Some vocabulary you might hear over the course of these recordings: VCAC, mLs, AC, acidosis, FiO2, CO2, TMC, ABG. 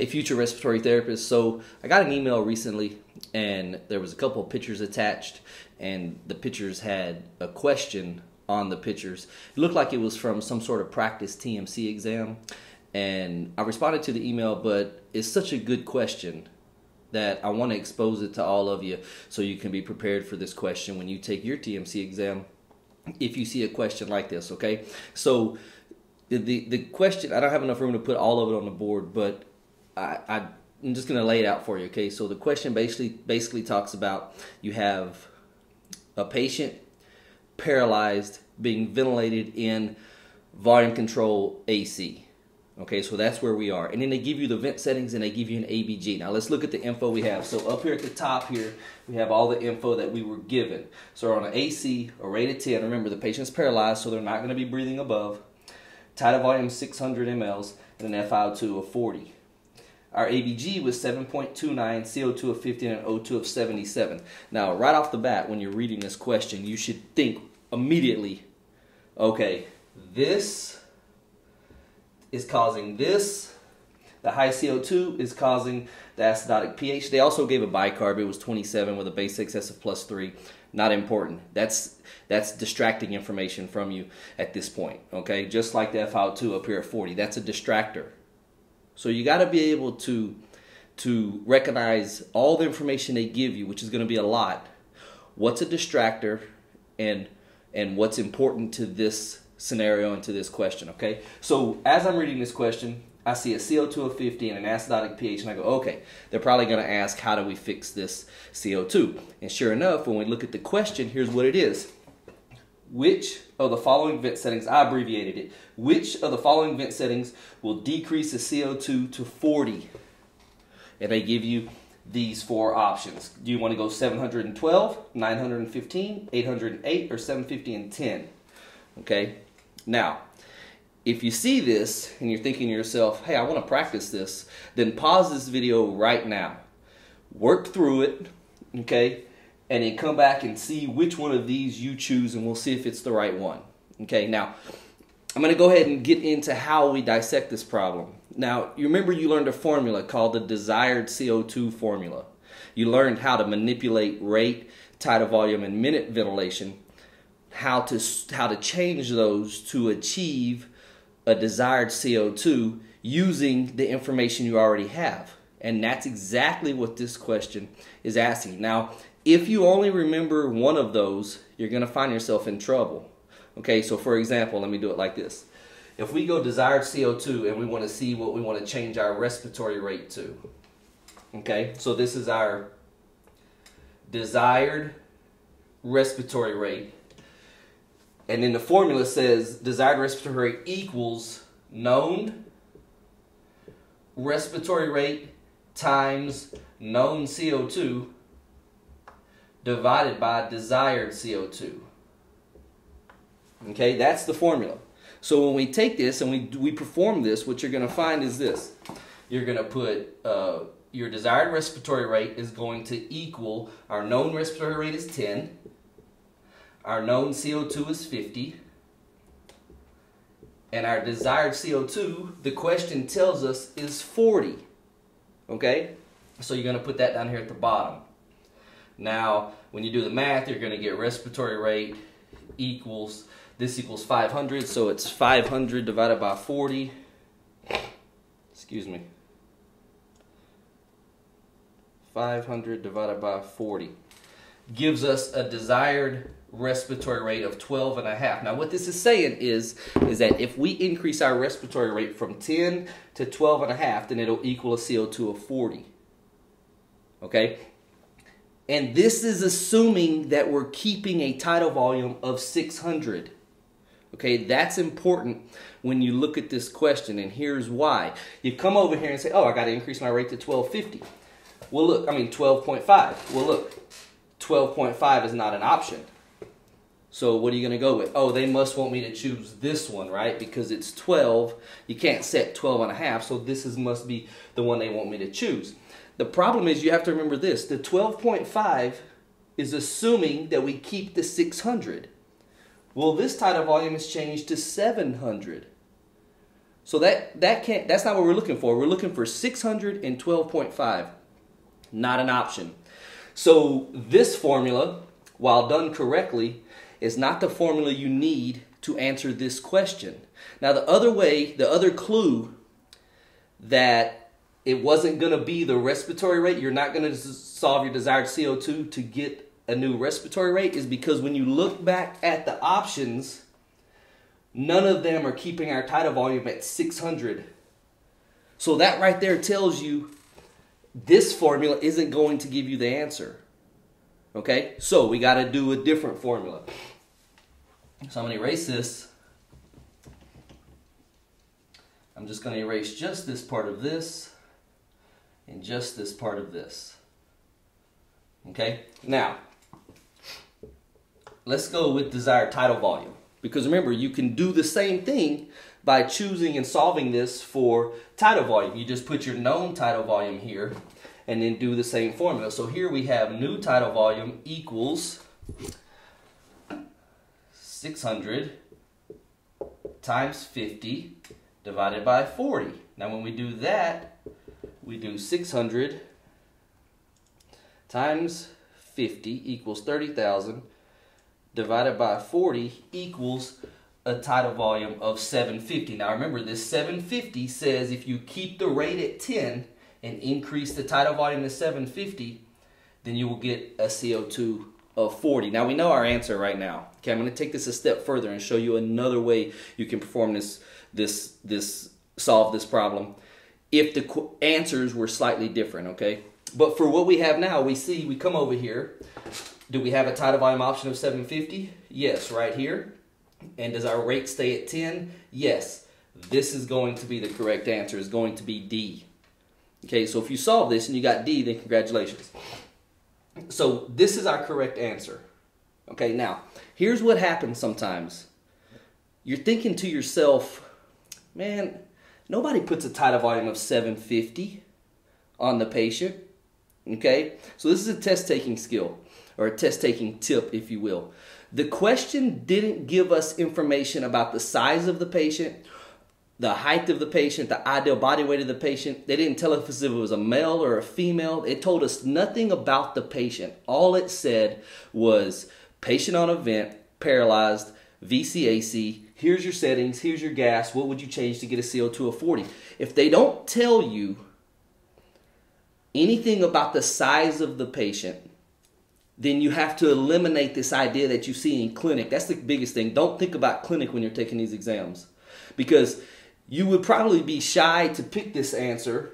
hey, future respiratory therapist, so I got an email recently and there was a couple of pictures attached, and the pictures had a question on the pictures. It looked like it was from some sort of practice TMC exam, and I responded to the email, but it's such a good question that I want to expose it to all of you so you can be prepared for this question when you take your TMC exam, if you see a question like this, okay? So the question, I don't have enough room to put all of it on the board, but I'm just going to lay it out for you, okay? So the question basically talks about, you have a patient paralyzed being ventilated in volume control AC. Okay, so that's where we are. And then they give you the vent settings and they give you an ABG. Now let's look at the info we have. So up here at the top here, we have all the info that we were given. So on an AC, a rate of 10, remember the patient's paralyzed, so they're not gonna be breathing above. Tidal volume 600 mLs and an FiO2 of 40. Our ABG was 7.29, CO2 of 15, and O2 of 77. Now right off the bat, when you're reading this question, you should think immediately, okay, this is causing this, the high CO2 is causing the acidotic pH. They also gave a bicarb, it was 27 with a base excess of +3, not important. That's distracting information from you at this point, okay? Just like the FiO2 up here at 40, that's a distractor. So you gotta be able to recognize all the information they give you, which is gonna be a lot. What's a distractor and what's important to this scenario into this question, okay? So as I'm reading this question, I see a CO2 of 50 and an acidotic pH, and I go, okay, they're probably gonna ask, how do we fix this CO2? And sure enough, when we look at the question, here's what it is. Which of the following vent settings, I abbreviated it, which of the following vent settings will decrease the CO2 to 40? And they give you these four options. Do you wanna go 712, 915, 808, or 750 and 10? Okay? Now, if you see this and you're thinking to yourself, hey, I want to practice this, then pause this video right now. Work through it, okay? And then come back and see which one of these you choose, and we'll see if it's the right one. Okay, now, I'm going to go ahead and get into how we dissect this problem. Now, you remember you learned a formula called the desired CO2 formula. You learned how to manipulate rate, tidal volume, and minute ventilation, how to change those to achieve a desired CO2 using the information you already have. And that's exactly what this question is asking. Now, if you only remember one of those, you're going to find yourself in trouble. Okay, so for example, let me do it like this. If we go desired CO2 and we want to see what we want to change our respiratory rate to, okay, so this is our desired respiratory rate. And then the formula says desired respiratory rate equals known respiratory rate times known CO2 divided by desired CO2. Okay, that's the formula. So when we take this and we perform this, what you're going to find is this. You're going to put your desired respiratory rate is going to equal, our known respiratory rate is 10. Our known CO2 is 50, and our desired CO2, the question tells us, is 40, okay? So you're going to put that down here at the bottom. Now, when you do the math, you're going to get respiratory rate equals, this equals 500, so it's 500 divided by 40, excuse me, 500 divided by 40 gives us a desired respiratory rate of 12.5. Now what this is saying is that if we increase our respiratory rate from 10 to 12.5, then it'll equal a CO2 of 40. Okay? And this is assuming that we're keeping a tidal volume of 600. Okay, that's important when you look at this question, and here's why. You come over here and say, oh, I got to increase my rate to 1250. Well look, I mean 12.5. Well look, 12.5 is not an option. So what are you going to go with? Oh, they must want me to choose this one, right? Because it's 12. You can't set 12.5, so this must be the one they want me to choose. The problem is you have to remember this. The 12.5 is assuming that we keep the 600. Well, this tidal volume is changed to 700. So that's not what we're looking for. We're looking for 612.5. Not an option. So this formula, while done correctly, is not the formula you need to answer this question. Now the other way, the other clue that it wasn't going to be the respiratory rate, you're not going to solve your desired CO2 to get a new respiratory rate, is because when you look back at the options, none of them are keeping our tidal volume at 600. So that right there tells you this formula isn't going to give you the answer. Okay, so we got to do a different formula. So I'm going to erase this. I'm just going to erase just this part of this and just this part of this. Okay, now let's go with desired tidal volume. Because remember, you can do the same thing by choosing and solving this for tidal volume. You just put your known tidal volume here and then do the same formula. So here we have new tidal volume equals 600 times 50 divided by 40. Now when we do that, we do 600 times 50 equals 30,000 divided by 40 equals a tidal volume of 750. Now remember, this 750 says if you keep the rate at 10 and increase the tidal volume to 750, then you will get a CO2 of 40. Now we know our answer right now. Okay, I'm going to take this a step further and show you another way you can perform solve this problem if the answers were slightly different, okay? But for what we have now, we come over here. Do we have a tidal volume option of 750? Yes, right here. And does our rate stay at 10? Yes. This is going to be the correct answer. It's going to be D. Okay, so if you solve this and you got D, then congratulations. So this is our correct answer. Okay, now, here's what happens sometimes. You're thinking to yourself, man, nobody puts a tidal volume of 750 on the patient. Okay, so this is a test-taking skill, or a test-taking tip, if you will. The question didn't give us information about the size of the patient, the height of the patient, the ideal body weight of the patient. They didn't tell us if it was a male or a female. It told us nothing about the patient. All it said was patient on event, paralyzed, VCAC, here's your settings, here's your gas, what would you change to get a CO2 of 40? If they don't tell you anything about the size of the patient, then you have to eliminate this idea that you see in clinic. That's the biggest thing. Don't think about clinic when you're taking these exams, because you would probably be shy to pick this answer.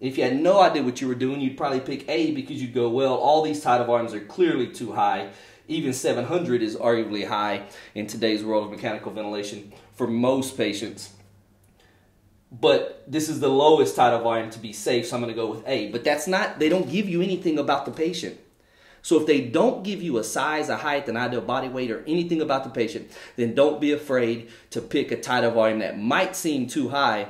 If you had no idea what you were doing, you'd probably pick A, because you'd go, well, all these tidal volumes are clearly too high. Even 700 is arguably high in today's world of mechanical ventilation for most patients. But this is the lowest tidal volume to be safe, so I'm going to go with A. But that's not, they don't give you anything about the patient. So if they don't give you a size, a height, an ideal body weight, or anything about the patient, then don't be afraid to pick a tidal volume that might seem too high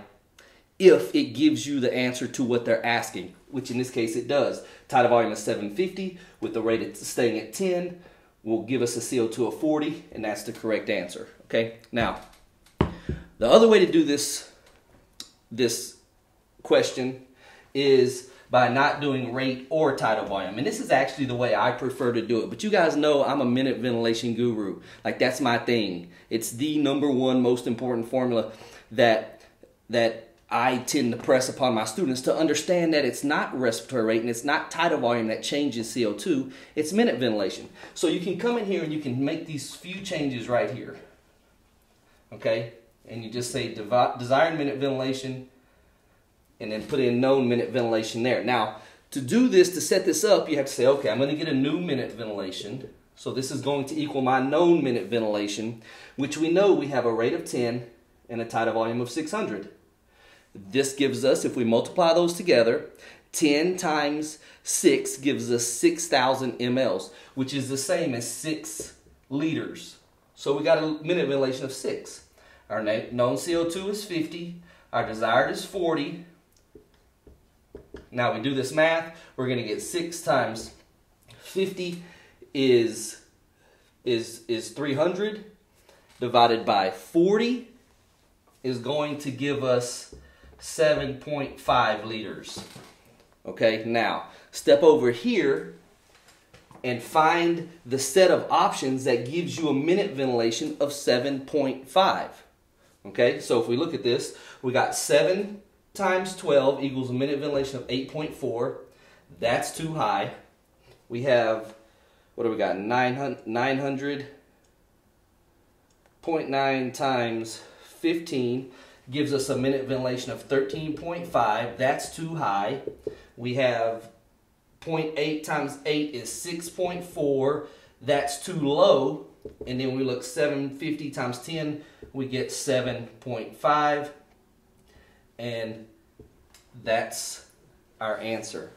if it gives you the answer to what they're asking, which in this case it does. Tidal volume is 750 with the rate of staying at 10 will give us a CO2 of 40, and that's the correct answer. Okay? Now, the other way to do this question is by not doing rate or tidal volume. And this is actually the way I prefer to do it. But you guys know I'm a minute ventilation guru. Like, that's my thing. It's the #1 most important formula that I tend to press upon my students to understand that it's not respiratory rate and it's not tidal volume that changes CO2. It's minute ventilation. So you can come in here and you can make these few changes right here. Okay? And you just say desired minute ventilation, and then put in known minute ventilation there. Now, to do this, to set this up, you have to say, okay, I'm going to get a new minute ventilation. So this is going to equal my known minute ventilation, which we know we have a rate of 10 and a tidal volume of 600. This gives us, if we multiply those together, 10 times 6 gives us 6,000 mLs, which is the same as 6 liters. So we got a minute ventilation of 6. Our known CO2 is 50. Our desired is 40. Now we do this math, we're going to get 6 times 50 is 300 divided by 40 is going to give us 7.5 liters. Okay, now step over here and find the set of options that gives you a minute ventilation of 7.5. Okay, so if we look at this, we got 7 times 12 equals a minute ventilation of 8.4. That's too high. We have, what do we got, 900.9 times 15 gives us a minute ventilation of 13.5. That's too high. We have 0.8 times 8 is 6.4. That's too low. And then we look 750 times 10, we get 7.5. And that's our answer.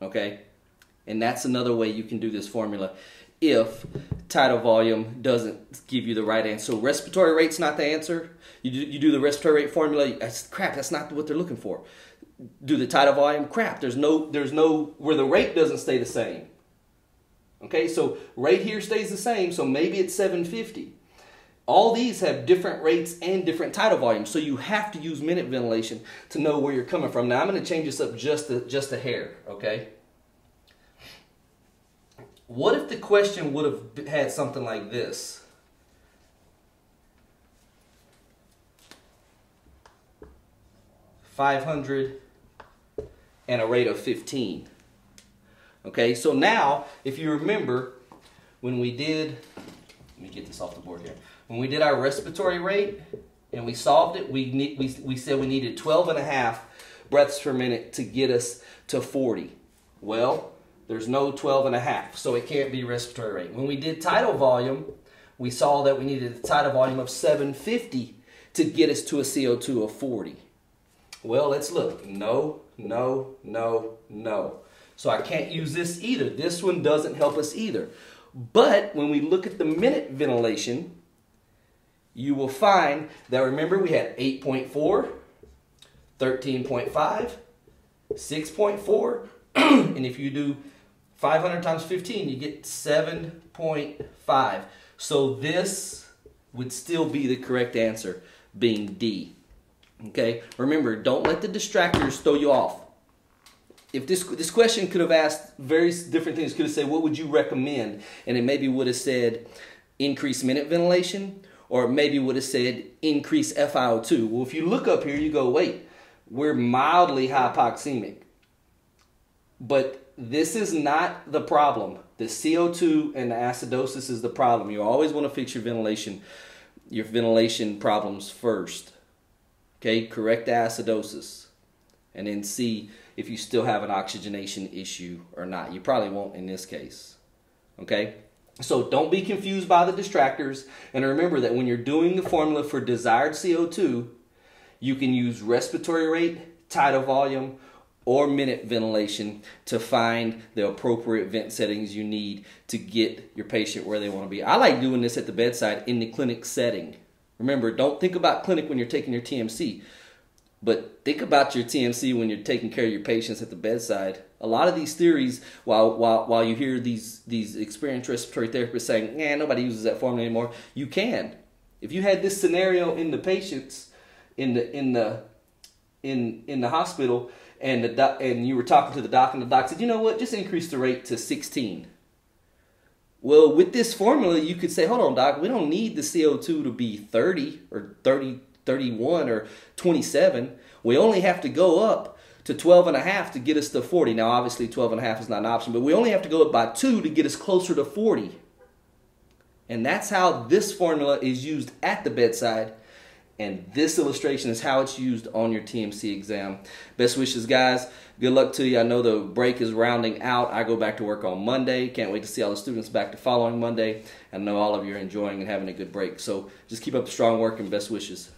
Okay? And that's another way you can do this formula if tidal volume doesn't give you the right answer. So respiratory rate's not the answer. You do the respiratory rate formula, crap, that's not what they're looking for. Do the tidal volume, crap, there's no where the rate doesn't stay the same. Okay, so rate here stays the same, so maybe it's 750. All these have different rates and different tidal volumes, so you have to use minute ventilation to know where you're coming from. Now I'm going to change this up just a hair, okay? What if the question would have had something like this? .500 and a rate of 15. Okay, so now, if you remember, when we did, let me get this off the board here. When we did our respiratory rate and we solved it, we said we needed 12.5 breaths per minute to get us to 40. Well, there's no 12.5, so it can't be respiratory rate. When we did tidal volume, we saw that we needed a tidal volume of 750 to get us to a CO2 of 40. Well, let's look. No, no, no, no. So I can't use this either. This one doesn't help us either. But when we look at the minute ventilation, you will find that, remember, we had 8.4, 13.5, 6.4, and if you do 500 times 15, you get 7.5. So this would still be the correct answer, being D. Okay, remember, don't let the distractors throw you off. If this question could have asked various different things, could have said, what would you recommend? And it maybe would have said, increase minute ventilation, or maybe would have said, increase FiO2. Well, if you look up here, you go, wait, we're mildly hypoxemic. But this is not the problem. The CO2 and the acidosis is the problem. You always want to fix your ventilation problems first. Okay, correct the acidosis. And then see if you still have an oxygenation issue or not. You probably won't in this case. Okay, so don't be confused by the distractors. And remember that when you're doing the formula for desired CO2, you can use respiratory rate, tidal volume, or minute ventilation to find the appropriate vent settings you need to get your patient where they want to be. I like doing this at the bedside in the clinic setting. Remember, don't think about clinic when you're taking your TMC, but think about your TMC when you're taking care of your patients at the bedside. A lot of these theories, while you hear these experienced respiratory therapists saying, nah, nobody uses that formula anymore, you can. If you had this scenario in the patients, in the hospital, and you were talking to the doc, and the doc said, you know what, just increase the rate to 16. Well, with this formula, you could say, hold on, doc, we don't need the CO2 to be 30 or 30, 31 or 27. We only have to go up to 12.5 to get us to 40. Now, obviously, 12.5 is not an option, but we only have to go up by 2 to get us closer to 40. And that's how this formula is used at the bedside. And this illustration is how it's used on your TMC exam. Best wishes, guys. Good luck to you. I know the break is rounding out. I go back to work on Monday. Can't wait to see all the students back the following Monday. I know all of you are enjoying and having a good break. So just keep up the strong work and best wishes.